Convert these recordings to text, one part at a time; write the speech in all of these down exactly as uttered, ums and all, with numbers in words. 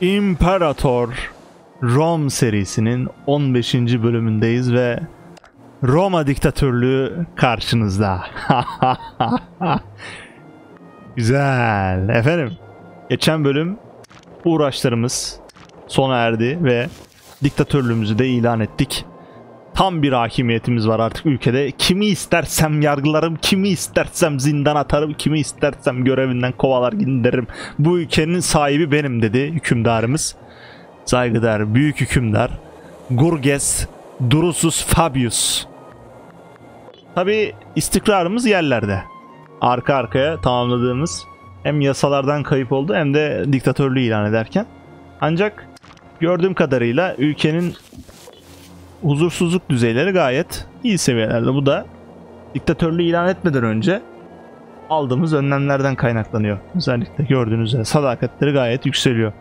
İmparator Rom serisinin on beşinci bölümündeyiz ve Roma diktatörlüğü karşınızda. Güzel. Efendim, geçen bölüm uğraşlarımız sona erdi ve diktatörlüğümüzü de ilan ettik. Tam bir hakimiyetimiz var artık ülkede. Kimi istersem yargılarım, kimi istersem zindan atarım, kimi istersem görevinden kovalar gideririm. Bu ülkenin sahibi benim dedi hükümdarımız. Saygıdeğer büyük hükümdar Gurges Drusus Fabius. Tabi istikrarımız yerlerde. Arka arkaya tamamladığımız hem yasalardan kayıp oldu hem de diktatörlüğü ilan ederken. Ancak gördüğüm kadarıyla ülkenin huzursuzluk düzeyleri gayet iyi seviyelerde. Bu da diktatörlüğü ilan etmeden önce aldığımız önlemlerden kaynaklanıyor. Özellikle gördüğünüz üzere sadakatleri gayet yükseliyor.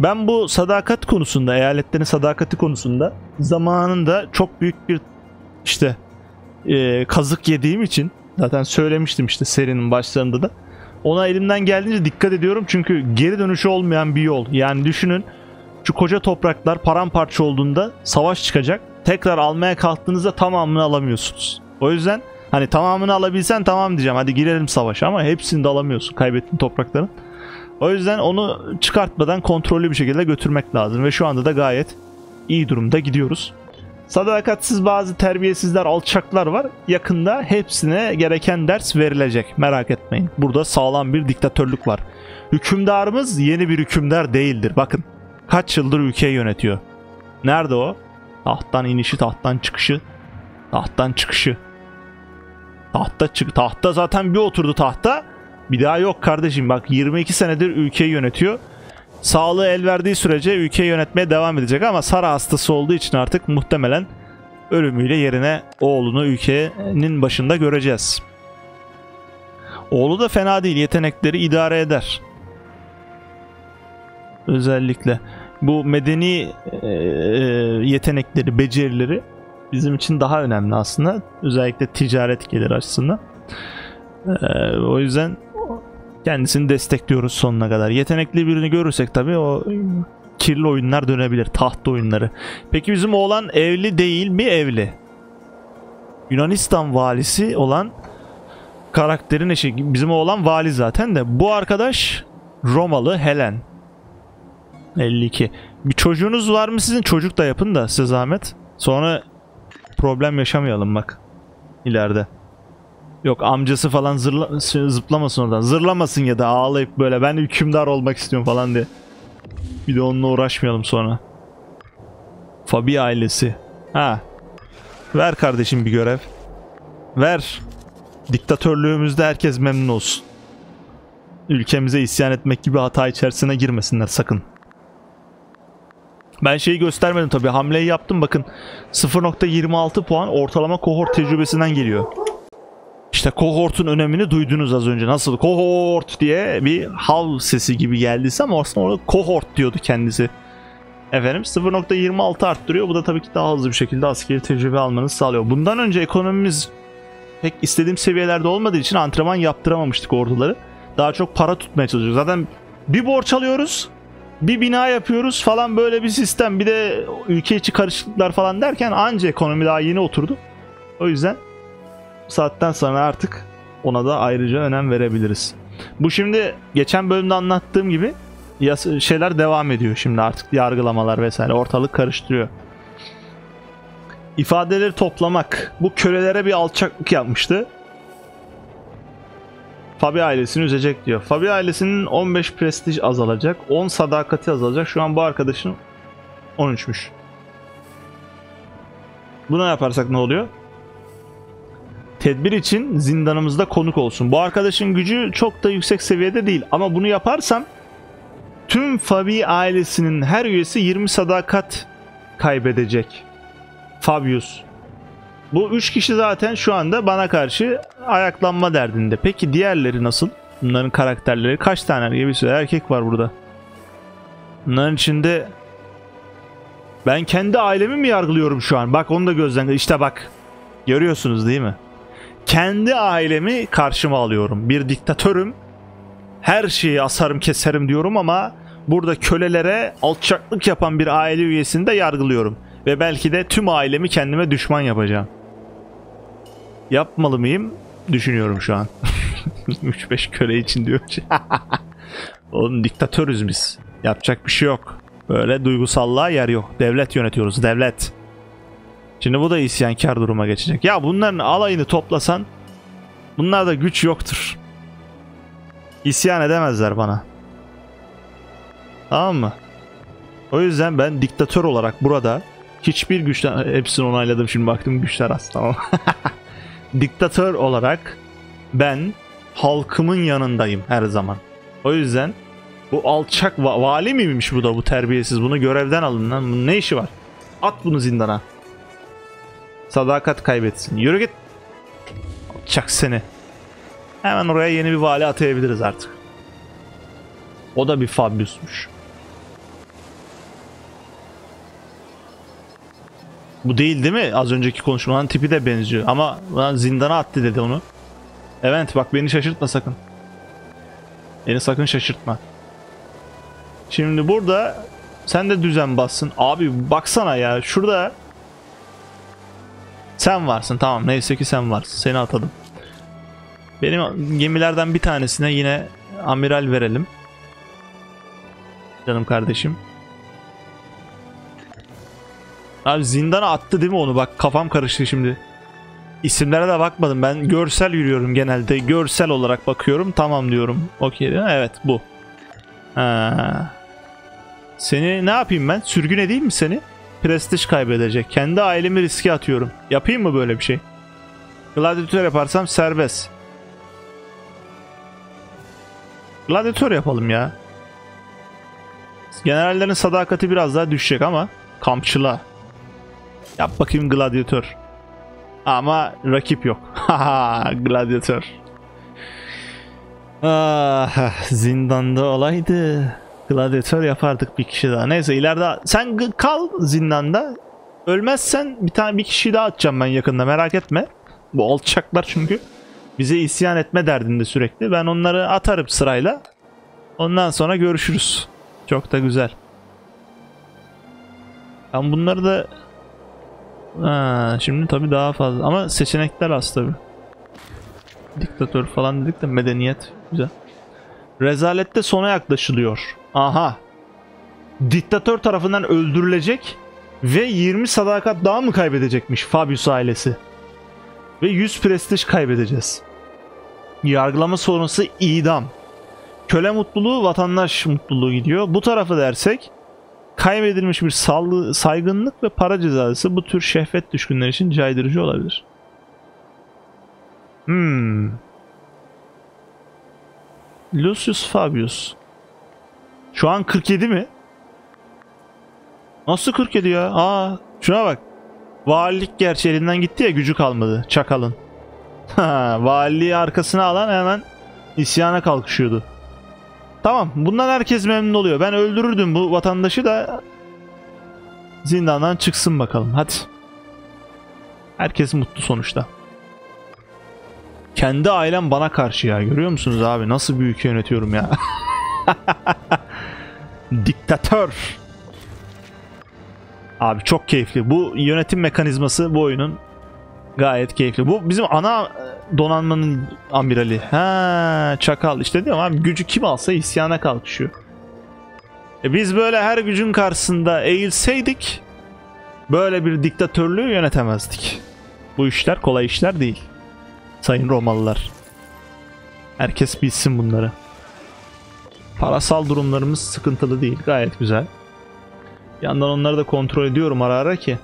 Ben bu sadakat konusunda, eyaletlerin sadakati konusunda zamanında çok büyük bir işte e, kazık yediğim için, zaten söylemiştim işte serinin başlarında da, ona elimden geldiğince dikkat ediyorum çünkü geri dönüşü olmayan bir yol. Yani düşünün, şu koca topraklar paramparça olduğunda savaş çıkacak. Tekrar almaya kalktığınızda tamamını alamıyorsunuz. O yüzden hani tamamını alabilsen tamam diyeceğim, hadi girelim savaşa, ama hepsini de alamıyorsun kaybettiğin toprakların. O yüzden onu çıkartmadan kontrollü bir şekilde götürmek lazım ve şu anda da gayet iyi durumda gidiyoruz. Sadakatsiz bazı terbiyesizler, alçaklar var. Yakında hepsine gereken ders verilecek. Merak etmeyin. Burada sağlam bir diktatörlük var. Hükümdarımız yeni bir hükümdar değildir. Bakın kaç yıldır ülkeyi yönetiyor. Nerede o? Tahttan inişi, tahttan çıkışı. Tahttan çıkışı. Tahta çık. Tahta zaten bir oturdu tahta. Bir daha yok kardeşim. Bak yirmi iki senedir ülkeyi yönetiyor. Sağlığı el verdiği sürece ülkeyi yönetmeye devam edecek ama Sara hastası olduğu için artık muhtemelen ölümüyle yerine oğlunu ülkenin başında göreceğiz. Oğlu da fena değil. Yetenekleri idare eder. Özellikle bu medeni e, yetenekleri, becerileri bizim için daha önemli aslında. Özellikle ticaret geliri açısından. E, o yüzden kendisini destekliyoruz sonuna kadar. Yetenekli birini görürsek tabii o kirli oyunlar dönebilir. Tahta oyunları. Peki bizim oğlan evli değil mi? Evli. Yunanistan valisi olan karakterin eşi. Bizim oğlan vali zaten de. Bu arkadaş Romalı Helen. elli iki. Bir çocuğunuz var mı sizin? Çocuk da yapın da size zahmet. Sonra problem yaşamayalım bak ileride. Yok amcası falan zırla, zıplamasın oradan. Zırlamasın ya da ağlayıp böyle ben hükümdar olmak istiyorum falan diye. Bir de onunla uğraşmayalım sonra. Fabi ailesi. Ha. Ver kardeşim bir görev. Ver. Diktatörlüğümüzde herkes memnun olsun. Ülkemize isyan etmek gibi hata içerisine girmesinler sakın. Ben şeyi göstermedim tabii. Hamleyi yaptım. Bakın sıfır nokta yirmi altı puan ortalama kohort tecrübesinden geliyor. İşte kohortun önemini duydunuz az önce. Nasıl kohort diye bir hav sesi gibi geldiyse ama aslında orada kohort diyordu kendisi. Efendim sıfır nokta yirmi altı arttırıyor. Bu da tabii ki daha hızlı bir şekilde askeri tecrübe almanızı sağlıyor. Bundan önce ekonomimiz pek istediğim seviyelerde olmadığı için antrenman yaptıramamıştık orduları. Daha çok para tutmaya çalışıyoruz. Zaten bir borç alıyoruz, bir bina yapıyoruz falan, böyle bir sistem. Bir de ülke içi karışıklıklar falan derken anca ekonomi daha yeni oturdu. O yüzden bu saatten sonra artık ona da ayrıca önem verebiliriz. Bu şimdi geçen bölümde anlattığım gibi şeyler devam ediyor şimdi artık. Yargılamalar vesaire ortalık karıştırıyor. İfadeleri toplamak. Bu kölelere bir alçaklık yapmıştı. Fabi ailesini üzecek diyor. Fabi ailesinin on beş prestij azalacak. on sadakati azalacak. Şu an bu arkadaşın on üçmüş. Buna yaparsak ne oluyor? Tedbir için zindanımızda konuk olsun. Bu arkadaşın gücü çok da yüksek seviyede değil. Ama bunu yaparsam tüm Fabi ailesinin her üyesi yirmi sadakat kaybedecek. Fabius. Bu üç kişi zaten şu anda bana karşı ayaklanma derdinde. Peki diğerleri nasıl? Bunların karakterleri kaç tane gibi bir sürü erkek var burada. Bunların içinde ben kendi ailemi mi yargılıyorum şu an? Bak onu da gözden, işte bak. Görüyorsunuz değil mi? Kendi ailemi karşıma alıyorum. Bir diktatörüm. Her şeyi asarım keserim diyorum ama Burada kölelere alçaklık yapan bir aile üyesini de yargılıyorum. Ve belki de tüm ailemi kendime düşman yapacağım. Yapmalı mıyım? Düşünüyorum şu an. üç beş köle için diyor. Oğlum diktatörüz biz. Yapacak bir şey yok. Böyle duygusallığa yer yok. Devlet yönetiyoruz. Devlet. Şimdi bu da isyankar duruma geçecek. Ya bunların alayını toplasan bunlarda güç yoktur. İsyan edemezler bana. Tamam mı? O yüzden ben diktatör olarak burada hiçbir güçten... Hepsini onayladım şimdi, baktım güçler az, tamam. Diktatör olarak ben halkımın yanındayım her zaman. O yüzden bu alçak va vali miymiş bu da, bu terbiyesiz, bunu görevden alın lan, bunun ne işi var? At bunu zindana. Sadakat kaybetsin. Yürü git. Alçak seni. Hemen oraya yeni bir vali atayabiliriz artık. O da bir Fabius'muş. Bu değil değil mi? Az önceki konuşmanın tipi de benziyor. Ama lan zindana attı dedi onu. Evet bak, beni şaşırtma sakın. Beni sakın şaşırtma. Şimdi burada sen de düzen bassın. Abi baksana ya, şurada sen varsın, tamam, neyse ki sen varsın, seni atalım. Benim gemilerden bir tanesine yine amiral verelim. Canım kardeşim. Abi zindana attı değil mi onu? Bak kafam karıştı şimdi. İsimlere de bakmadım. Ben görsel yürüyorum genelde. Görsel olarak bakıyorum. Tamam diyorum. Okey. Evet bu. Ha. Seni ne yapayım ben? Sürgün edeyim mi seni? Prestij kaybedecek. Kendi ailemi riske atıyorum. Yapayım mı böyle bir şey? Gladyatör yaparsam serbest. Gladyatör yapalım ya. Generallerin sadakati biraz daha düşecek ama kampçıla. Yap bakayım gladyatör. Ama rakip yok. Haha gladyatör. Ah, zindanda olaydı gladyatör yapardık bir kişi daha. Neyse ileride sen kal zindanda. Ölmezsen bir tane bir kişi daha atacağım ben yakında, merak etme. Bu alçaklar çünkü bize isyan etme derdinde sürekli. Ben onları atarım sırayla. Ondan sonra görüşürüz. Çok da güzel. Ben bunları da... Ha, şimdi tabii daha fazla ama seçenekler az tabii. Diktatör falan dedik de medeniyet güzel. Rezalette sona yaklaşılıyor. Aha. Diktatör tarafından öldürülecek ve yirmi sadakat daha mı kaybedecekmiş Fabius ailesi? Ve yüz prestij kaybedeceğiz. Yargılama sonrası idam. Köle mutluluğu, vatandaş mutluluğu gidiyor. Bu tarafı dersek kaybedilmiş bir saygınlık ve para cezası bu tür şehvet düşkünler için caydırıcı olabilir. Hmm. Lucius Fabius. Şu an kırk yedi mi? Nasıl kırk yedi ya? Aa, şuna bak. Valilik gerçi elinden gitti ya, gücü kalmadı. Çakalın. Valiliği arkasına alan hemen isyana kalkışıyordu. Tamam, bundan herkes memnun oluyor. Ben öldürürdüm bu vatandaşı da zindandan çıksın bakalım. Hadi. Herkes mutlu sonuçta. Kendi ailem bana karşı ya. Görüyor musunuz abi? Nasıl bir ülke yönetiyorum ya. Diktatör. Abi çok keyifli. Bu yönetim mekanizması bu oyunun gayet keyifli. Bu bizim ana donanmanın amirali. Ha, çakal işte diyorum abi, gücü kim alsa isyana kalkışıyor. E biz böyle her gücün karşısında eğilseydik böyle bir diktatörlüğü yönetemezdik. Bu işler kolay işler değil. Sayın Romalılar. Herkes bilsin bunları. Parasal durumlarımız sıkıntılı değil. Gayet güzel. Bir yandan onları da kontrol ediyorum ara ara ki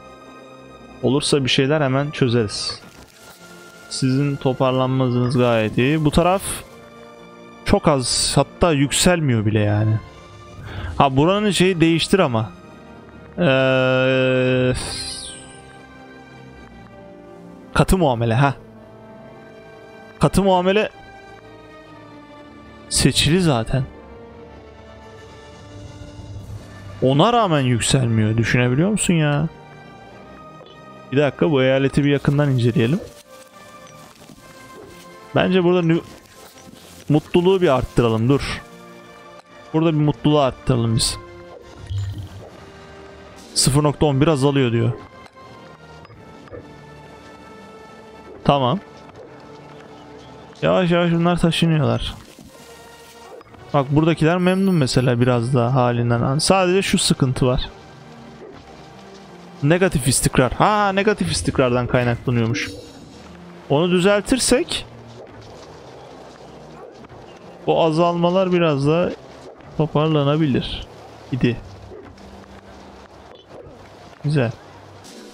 olursa bir şeyler hemen çözeriz. Sizin toparlanmanız gayet iyi. Bu taraf çok az, hatta yükselmiyor bile yani. Ha, buranın şeyi değiştir ama. Ee, katı muamele ha. Katı muamele seçili zaten. Ona rağmen yükselmiyor. Düşünebiliyor musun ya? Bir dakika, bu eyaleti bir yakından inceleyelim. Bence burada mutluluğu bir arttıralım. Dur. Burada bir mutluluğu arttıralım biz. sıfır nokta on bir azalıyor diyor. Tamam. Yavaş yavaş bunlar taşınıyorlar. Bak buradakiler memnun mesela biraz daha halinden. Sadece şu sıkıntı var. Negatif istikrar. Ha, negatif istikrardan kaynaklanıyormuş. Onu düzeltirsek bu azalmalar biraz daha toparlanabilir idi. Güzel.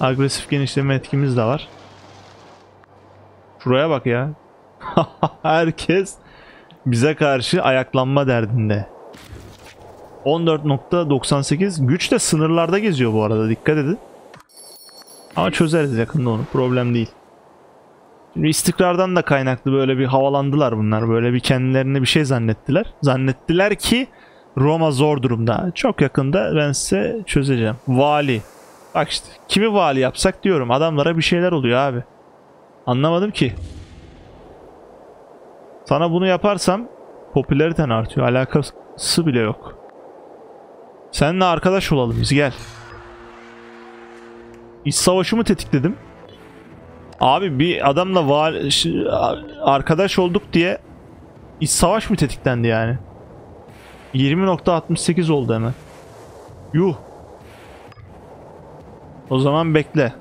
Agresif genişleme etkimiz de var. Şuraya bak ya. Herkes bize karşı ayaklanma derdinde. on dört nokta doksan sekiz güç de sınırlarda geziyor bu arada, dikkat edin. Ama çözeriz yakında onu, problem değil. Şimdi istikrardan da kaynaklı böyle bir havalandılar bunlar. Böyle bir kendilerine bir şey zannettiler. Zannettiler ki Roma zor durumda. Çok yakında ben size çözeceğim. Vali. Bak işte kimi vali yapsak diyorum, adamlara bir şeyler oluyor abi. Anlamadım ki. Sana bunu yaparsam popülariten artıyor. Alakası bile yok. Seninle arkadaş olalım biz, gel. İç savaşı mı tetikledim? Abi bir adamla vali, arkadaş olduk diye iç savaş mı tetiklendi yani? yirmi nokta altmış sekiz oldu hemen. Yuh. O zaman bekle.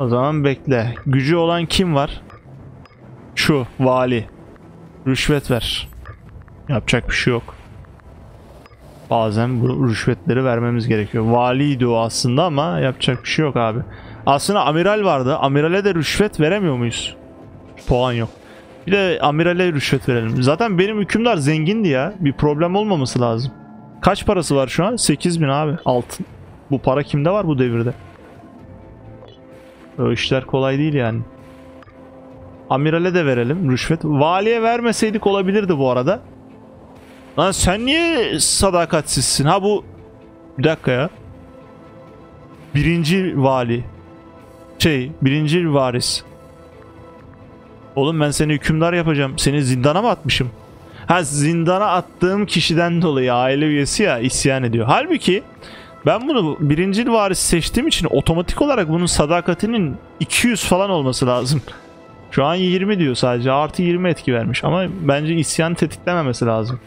O zaman bekle. Gücü olan kim var? Şu vali. Rüşvet ver. Yapacak bir şey yok. Bazen bu rüşvetleri vermemiz gerekiyor. Valiydi o aslında ama yapacak bir şey yok abi. Aslında amiral vardı. Amirale de rüşvet veremiyor muyuz? Puan yok. Bir de amirale rüşvet verelim. Zaten benim hükümdar zengindi ya. Bir problem olmaması lazım. Kaç parası var şu an? sekiz bin abi. Altın. Bu para kimde var bu devirde? O işler kolay değil yani. Amirale de verelim rüşvet. Valiye vermeseydik olabilirdi bu arada. Lan sen niye sadakatsizsin? Ha bu... Bir dakika ya. Birinci vali. Şey, birinci varis. Oğlum ben seni hükümdar yapacağım. Seni zindana mı atmışım? Ha, zindana attığım kişiden dolayı aile üyesi ya isyan ediyor. Halbuki ben bunu birinci varis seçtiğim için otomatik olarak bunun sadakatinin iki yüz falan olması lazım. Şu an yirmi diyor sadece. Artı yirmi etki vermiş ama bence isyan tetiklememesi lazım.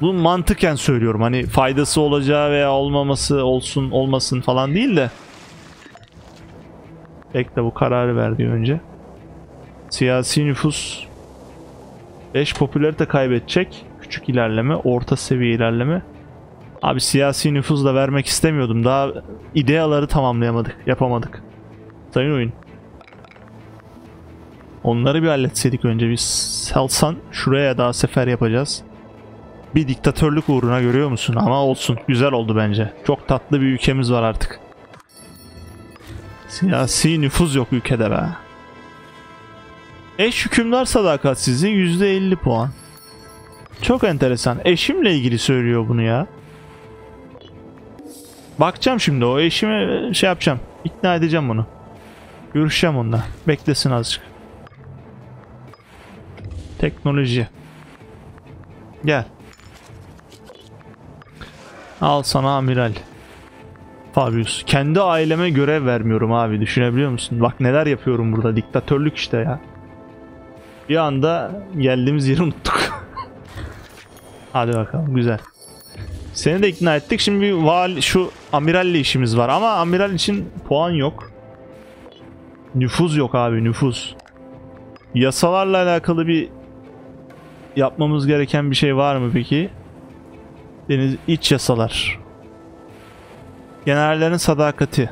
Bunu mantıken söylüyorum, hani faydası olacağı veya olmaması olsun olmasın falan değil de. Bekle, bu kararı verdi önce. Siyasi nüfus beş popülerite kaybedecek. Küçük ilerleme, orta seviye ilerleme. Abi siyasi nüfus da vermek istemiyordum. Daha ideaları tamamlayamadık, yapamadık. Sayın oyun. Onları bir halletseydik önce biz. Selsan şuraya daha sefer yapacağız. Bir diktatörlük uğruna, görüyor musun? Ama olsun. Güzel oldu bence. Çok tatlı bir ülkemiz var artık. Siyasi nüfuz yok ülkede be. Eş hükümdar sadakatsizliği yüzde elli puan. Çok enteresan. Eşimle ilgili söylüyor bunu ya. Bakacağım şimdi o eşime, şey yapacağım. İkna edeceğim bunu. Görüşeceğim onunla. Beklesin azıcık. Teknoloji. Gel. Al sana amiral. Fabius. Kendi aileme görev vermiyorum abi. Düşünebiliyor musun? Bak neler yapıyorum burada. Diktatörlük işte ya. Bir anda geldiğimiz yeri unuttuk. Hadi bakalım. Güzel. Seni de ikna ettik. Şimdi bir val, şu amiralle işimiz var. Ama amiral için puan yok. Nüfuz yok abi. Nüfuz. Yasalarla alakalı bir yapmamız gereken bir şey var mı peki? Deniz iç yasalar. Generallerin sadakati.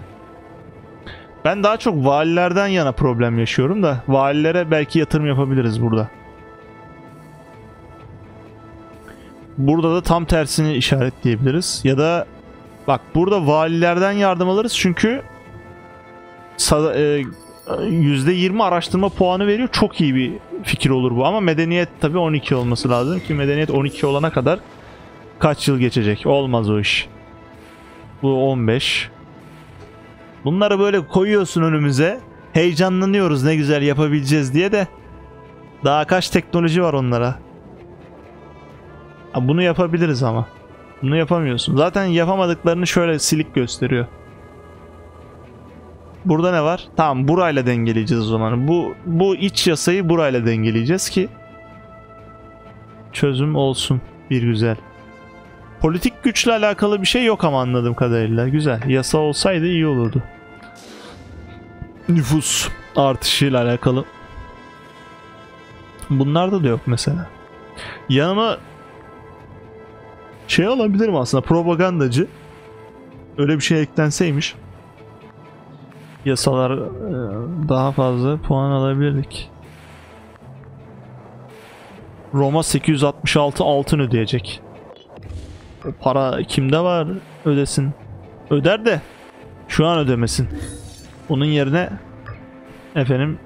Ben daha çok valilerden yana problem yaşıyorum da valilere belki yatırım yapabiliriz burada. Burada da tam tersini işaretleyebiliriz. Ya da bak burada valilerden yardım alırız çünkü yüzde yirmi araştırma puanı veriyor. Çok iyi bir fikir olur bu ama medeniyet tabii on iki olması lazım ki medeniyet on iki olana kadar kaç yıl geçecek? Olmaz o iş. Bu on beş. Bunları böyle koyuyorsun önümüze. Heyecanlanıyoruz ne güzel yapabileceğiz diye de. Daha kaç teknoloji var onlara. Bunu yapabiliriz ama. Bunu yapamıyorsun. Zaten yapamadıklarını şöyle silik gösteriyor. Burada ne var? Tamam, burayla dengeleyeceğiz o zaman. Bu, bu iç yasayı burayla dengeleyeceğiz ki çözüm olsun bir güzel. Politik güçle alakalı bir şey yok ama anladığım kadarıyla. Güzel. Yasa olsaydı iyi olurdu. Nüfus artışıyla alakalı. Bunlarda da yok mesela. Yanıma şey alabilirim aslında, propagandacı. Öyle bir şey eklenseymiş. Yasalar daha fazla puan alabilirdik. Roma sekiz yüz altmış altı altın ödeyecek. Para kimde var, ödesin. Öder de şu an ödemesin. Onun yerine efendim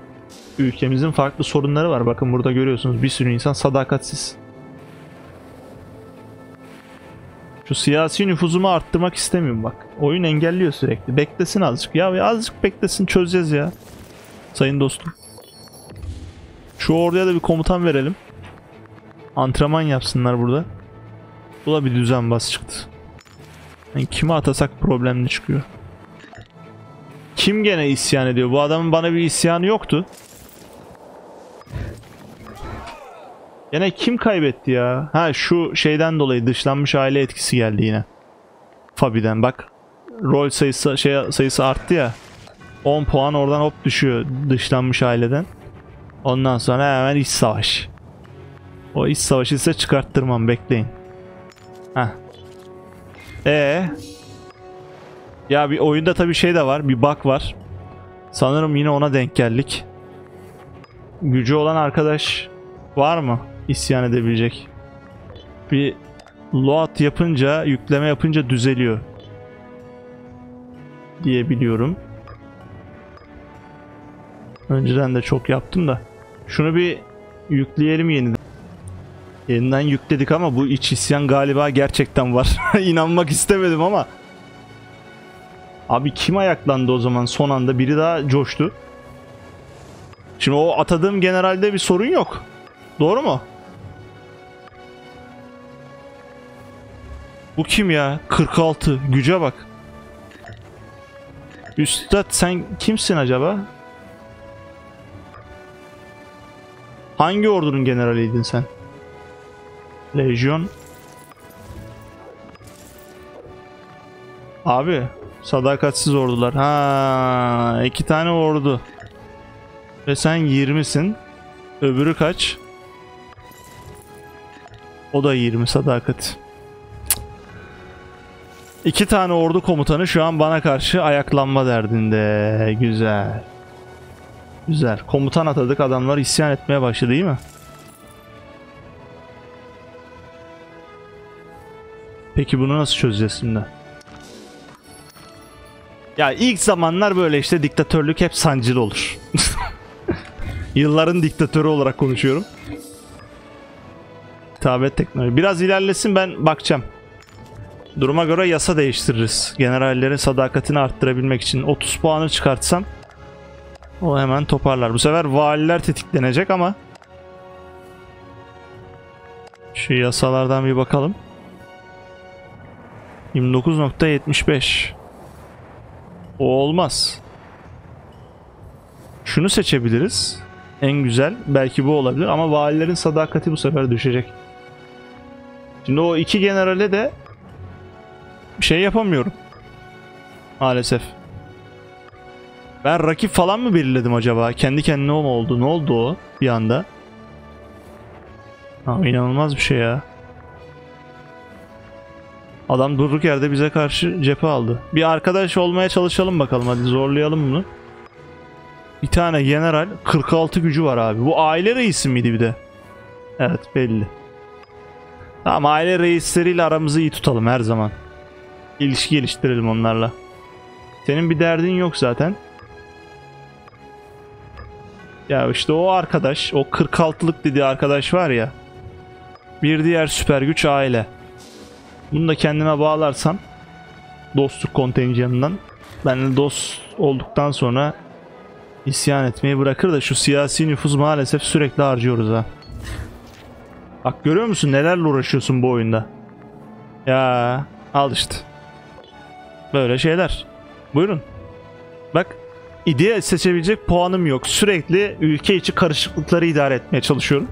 ülkemizin farklı sorunları var. Bakın burada görüyorsunuz bir sürü insan sadakatsiz. Şu siyasi nüfuzumu arttırmak istemiyorum bak. Oyun engelliyor sürekli. Beklesin azıcık. Ya azıcık beklesin, çözeceğiz ya. Sayın dostum. Şu orduya da bir komutan verelim. Antrenman yapsınlar burada. Bu da bir düzenbaz çıktı. Yani kime atasak problemli çıkıyor. Kim gene isyan ediyor? Bu adamın bana bir isyanı yoktu. Gene kim kaybetti ya? Ha, şu şeyden dolayı dışlanmış aile etkisi geldi yine. Fabi'den bak. Rol sayısı şey sayısı arttı ya. on puan oradan hop düşüyor dışlanmış aileden. Ondan sonra hemen iç savaş. O iç savaşı ise çıkarttırmam, bekleyin. Heh. Ee. Ya bir oyunda tabii şey de var, bir bug var. Sanırım yine ona denk geldik. Gücü olan arkadaş var mı isyan edebilecek? Bir load yapınca, yükleme yapınca düzeliyor diye biliyorum. Önceden de çok yaptım da. Şunu bir yükleyelim yeniden. Yeniden yükledik ama bu iç isyan galiba gerçekten var. İnanmak istemedim ama. Abi kim ayaklandı o zaman? Son anda biri daha coştu. Şimdi o atadığım generalde bir sorun yok. Doğru mu? Bu kim ya? kırk altı. Güce bak. Üstad sen kimsin acaba? Hangi ordunun generaliydin sen? Lejyon. Abi sadakatsiz ordular. Ha, iki tane ordu. Ve sen yirmisin. Öbürü kaç? O da yirmi sadakat. İki tane ordu komutanı şu an bana karşı ayaklanma derdinde. Güzel. Güzel. Komutan atadık, adamlar isyan etmeye başladı değil mi? Peki bunu nasıl çözeceğiz şimdi? Ya ilk zamanlar böyle işte diktatörlük hep sancılı olur. Yılların diktatörü olarak konuşuyorum. Hitabet teknoloji. Biraz ilerlesin, ben bakacağım. Duruma göre yasa değiştiririz. Generallerin sadakatini arttırabilmek için otuz puanı çıkartsam o hemen toparlar. Bu sefer valiler tetiklenecek ama şu yasalardan bir bakalım. yirmi dokuz nokta yetmiş beş. O olmaz. Şunu seçebiliriz. En güzel belki bu olabilir ama valilerin sadakati bu sefer düşecek. Şimdi o iki generale de bir şey yapamıyorum. Maalesef. Ben rakip falan mı belirledim acaba? Kendi kendine o mu oldu? Ne oldu o bir anda? Ha, inanılmaz bir şey ya. Adam durduk yerde bize karşı cephe aldı. Bir arkadaş olmaya çalışalım bakalım. Hadi zorlayalım bunu. Bir tane general, kırk altı gücü var abi. Bu aile reisi miydi bir de? Evet, belli. Tamam, aile reisleriyle aramızı iyi tutalım her zaman. İlişki geliştirelim onlarla. Senin bir derdin yok zaten. Ya işte o arkadaş, o kırk altılık dediği arkadaş var ya. Bir diğer süper güç aile. Bunu da kendime bağlarsam dostluk kontenjanından, benimle dost olduktan sonra isyan etmeyi bırakır da şu siyasi nüfus maalesef sürekli harcıyoruz ha. Bak görüyor musun nelerle uğraşıyorsun bu oyunda? Ya al işte. Böyle şeyler. Buyurun. Bak ideye seçebilecek puanım yok. Sürekli ülke içi karışıklıkları idare etmeye çalışıyorum.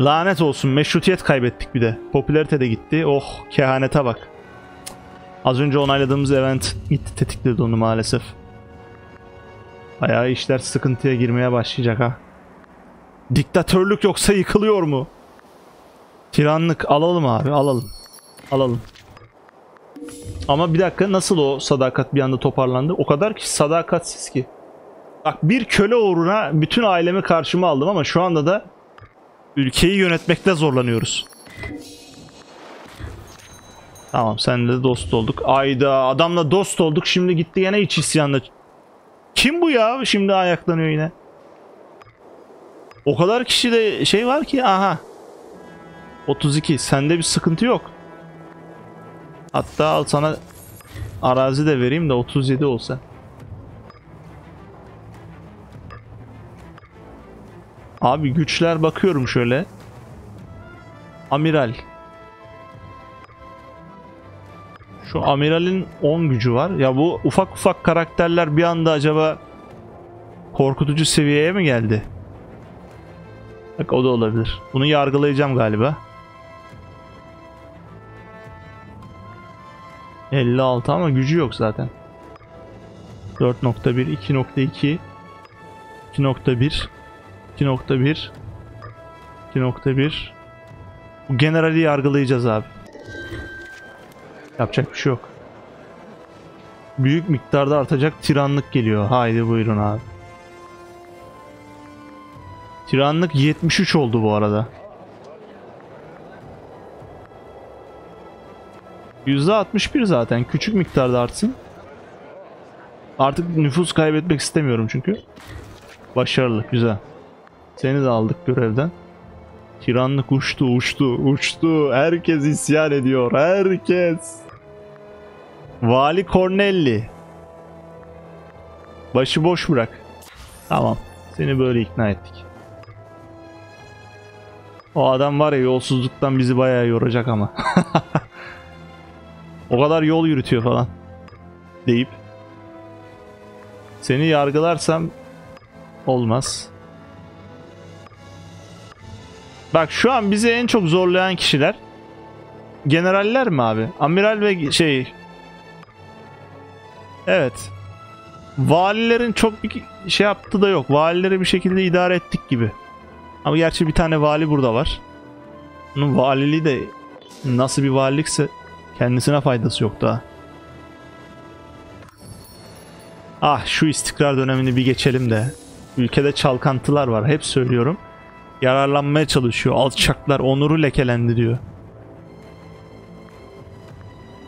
Lanet olsun, meşrutiyet kaybettik bir de. Popülerite de gitti. Oh, kehanete bak. Az önce onayladığımız event gitti, tetikledi onu maalesef. Bayağı işler sıkıntıya girmeye başlayacak ha. Diktatörlük yoksa yıkılıyor mu? Tiranlık alalım abi, alalım. Alalım. Ama bir dakika, nasıl o sadakat bir anda toparlandı? O kadar ki sadakatsiz ki. Bak bir köle uğruna bütün ailemi karşıma aldım ama şu anda da ülkeyi yönetmekte zorlanıyoruz. Tamam, seninle de dost olduk. Ayda adamla dost olduk, şimdi gitti yine iç isyanla. Kim bu ya? Şimdi ayaklanıyor yine. O kadar kişi de şey var ki, aha. otuz iki, sende bir sıkıntı yok. Hatta al sana arazi de vereyim de otuz yedi olsa. Abi güçler bakıyorum şöyle. Amiral. Şu amiralin on gücü var. Ya bu ufak ufak karakterler bir anda acaba korkutucu seviyeye mi geldi? Bak o da olabilir. Bunu yargılayacağım galiba. elli altı ama gücü yok zaten. dört nokta bir, iki nokta iki, iki nokta bir, iki nokta bir, iki nokta bir. Bu generali yargılayacağız abi. Yapacak bir şey yok. Büyük miktarda artacak tiranlık geliyor. Haydi buyurun abi. Tiranlık yetmiş üç oldu bu arada. yüzde altmış bir zaten. Küçük miktarda artsın. Artık nüfus kaybetmek istemiyorum çünkü. Başarılı. Güzel. Seni de aldık görevden. Tiranlık uçtu, uçtu, uçtu. Herkes isyan ediyor. Herkes. Vali Cornelli. Başı boş bırak. Tamam. Seni böyle ikna ettik. O adam var ya, yolsuzluktan bizi bayağı yoracak ama. O kadar yol yürütüyor falan. Deyip. Seni yargılarsam olmaz. Bak şu an bizi en çok zorlayan kişiler generaller mi abi? Amiral ve şey. Evet. Valilerin çok bir şey yaptığı da yok. Valileri bir şekilde idare ettik gibi. Ama gerçi bir tane vali burada var. Bunun valiliği de nasıl bir valilikse kendisine faydası yok daha. Ah şu istikrar dönemini bir geçelim de. Ülkede çalkantılar var, hep söylüyorum. Yararlanmaya çalışıyor. Alçaklar onuru lekelendiriyor.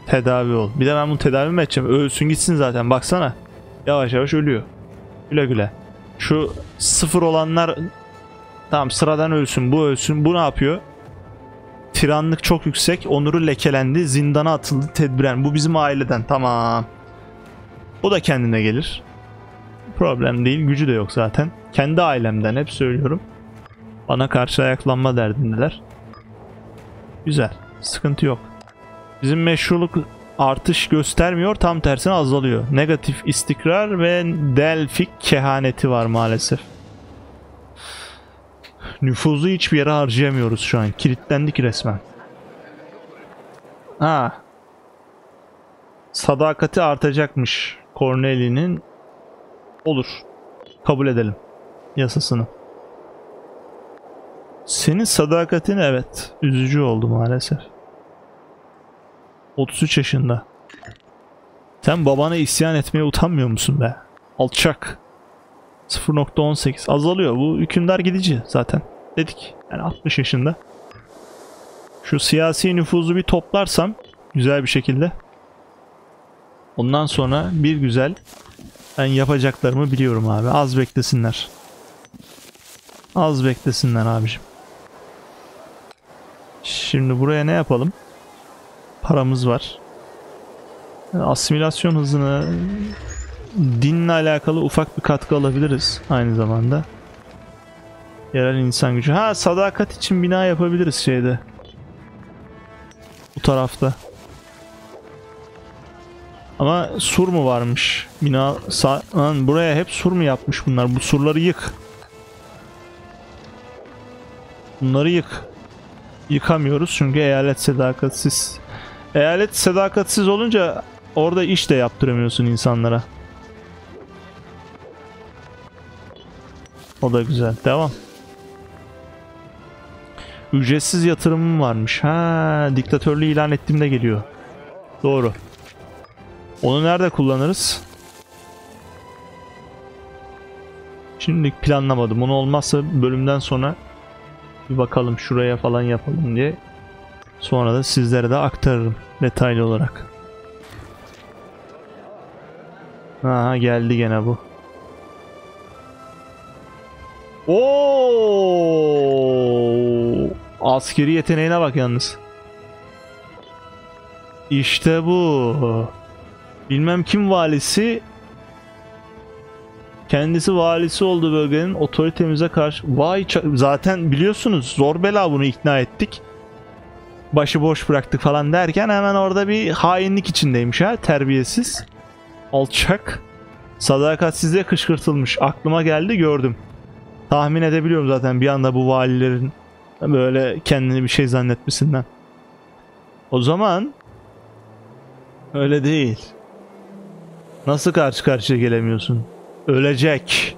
Tedavi ol. Bir de ben bunu tedavi mi edeceğim? Ölsün gitsin zaten. Baksana. Yavaş yavaş ölüyor. Güle güle. Şu sıfır olanlar tamam, sıradan ölsün. Bu ölsün. Bu ne yapıyor? Tiranlık çok yüksek. Onuru lekelendi. Zindana atıldı tedbiren. Bu bizim aileden. Tamam. O da kendine gelir. Problem değil. Gücü de yok zaten. Kendi ailemden hep söylüyorum. Bana karşı ayaklanma derdindeler. Güzel. Sıkıntı yok. Bizim meşruluk artış göstermiyor. Tam tersine azalıyor. Negatif istikrar ve delfik kehaneti var maalesef. Nüfuzu hiçbir yere harcayamıyoruz şu an. Kilitlendik resmen. Ha. Sadakati artacakmış. Corneli'nin. Olur. Kabul edelim. Yasasını. Senin sadakatin evet. Üzücü oldu maalesef. otuz üç yaşında. Sen babana isyan etmeye utanmıyor musun be? Alçak. sıfır nokta on sekiz. Azalıyor. Bu hükümdar gidici zaten. Dedik. Yani altmış yaşında. Şu siyasi nüfuzu bir toplarsam güzel bir şekilde. Ondan sonra bir güzel ben yapacaklarımı biliyorum abi. Az beklesinler. Az beklesinler abicim. Şimdi buraya ne yapalım? Paramız var. Asimilasyon hızını, dinle alakalı ufak bir katkı alabiliriz aynı zamanda. Yerel insan gücü. Ha, sadakat için bina yapabiliriz şeyde. Bu tarafta. Ama sur mu varmış? Bina sa Lan, buraya hep sur mu yapmış bunlar? Bu surları yık. Bunları yık. Yıkamıyoruz çünkü eyalet sadakatsiz. Eyalet sadakatsiz olunca orada iş de yaptıramıyorsun insanlara. O da güzel. Devam. Ücretsiz yatırımım varmış. Ha, diktatörlüğü ilan ettiğimde geliyor. Doğru. Onu nerede kullanırız? Şimdilik planlamadım. Onu olmazsa bölümden sonra bir bakalım, şuraya falan yapalım diye. Sonra da sizlere de aktarırım detaylı olarak. Aha, geldi gene bu. Oo! Askeri yeteneğine bak yalnız. İşte bu. Bilmem kim valisi, kendisi valisi oldu bölgenin, otoritemize karşı. Vay, zaten biliyorsunuz zor bela bunu ikna ettik. Başı boş bıraktık falan derken hemen orada bir hainlik içindeymiş ha, terbiyesiz. Alçak. Sadakatsizliğe kışkırtılmış. Aklıma geldi, gördüm. Tahmin edebiliyorum zaten bir anda bu valilerin böyle kendini bir şey zannetmesinden. O zaman öyle değil. Nasıl karşı karşıya gelemiyorsun? Ölecek.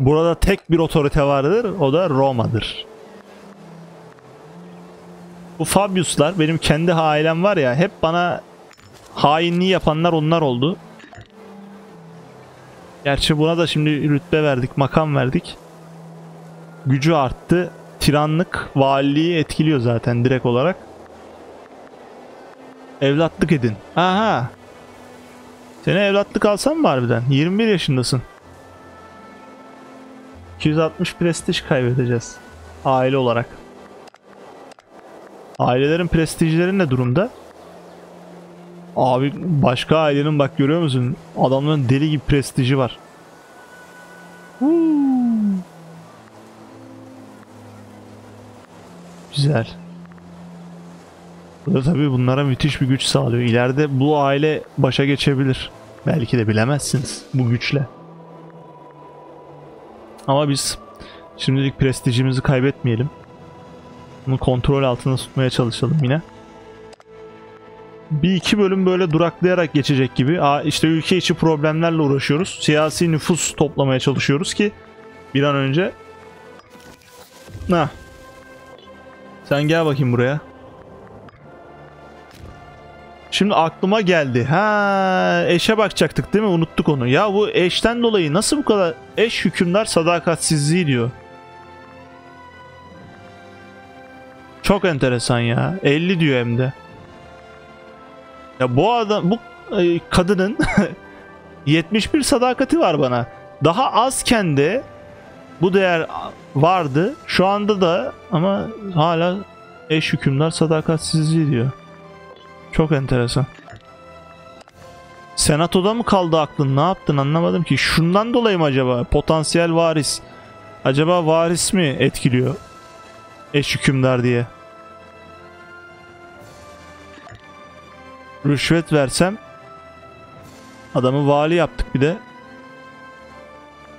Burada tek bir otorite vardır, o da Roma'dır. Bu Fabiuslar, benim kendi ailem var ya, hep bana hainliği yapanlar onlar oldu. Gerçi buna da şimdi rütbe verdik, makam verdik. Gücü arttı. Tiranlık valiliği etkiliyor zaten direkt olarak. Evlatlık edin. Aha. Seni evlatlık alsam mı harbiden? yirmi bir yaşındasın. iki yüz altmış prestij kaybedeceğiz. Aile olarak. Ailelerin prestijleri ne durumda? Abi başka ailenin, bak görüyor musun? Adamların deli gibi prestiji var. Huu. Güzel. Bu da tabii bunlara müthiş bir güç sağlıyor. İleride bu aile başa geçebilir. Belki de bilemezsiniz bu güçle. Ama biz şimdilik prestijimizi kaybetmeyelim. Bunu kontrol altında tutmaya çalışalım yine. Bir iki bölüm böyle duraklayarak geçecek gibi. Aa, işte ülke içi problemlerle uğraşıyoruz. Siyasi nüfus toplamaya çalışıyoruz ki bir an önce. Hah. Sen gel bakayım buraya. Şimdi aklıma geldi. Ha, eşe bakacaktık değil mi? Unuttuk onu. Ya bu eşten dolayı nasıl bu kadar eş hükümdar sadakatsizliği diyor. Çok enteresan ya. elli diyor hem de. Ya bu adam, bu kadının yetmiş bir sadakati var bana. Daha azken de bu değer vardı. Şu anda da ama hala eş hükümdar sadakatsizliği diyor. Çok enteresan. Senatoda mı kaldı aklın? Ne yaptın? Anlamadım ki. Şundan dolayı mı acaba? Potansiyel varis. Acaba varis mi etkiliyor? Eş hükümdar diye. Rüşvet versem adamı vali yaptık bir de.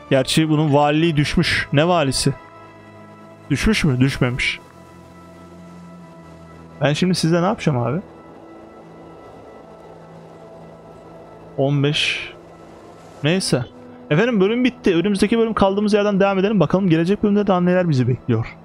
Gerçi bunun valiliği düşmüş. Ne valisi? Düşmüş mü? Düşmemiş. Ben şimdi sizde ne yapacağım abi? on beş. Neyse. Efendim, bölüm bitti. Önümüzdeki bölüm kaldığımız yerden devam edelim. Bakalım gelecek bölümde daha neler bizi bekliyor.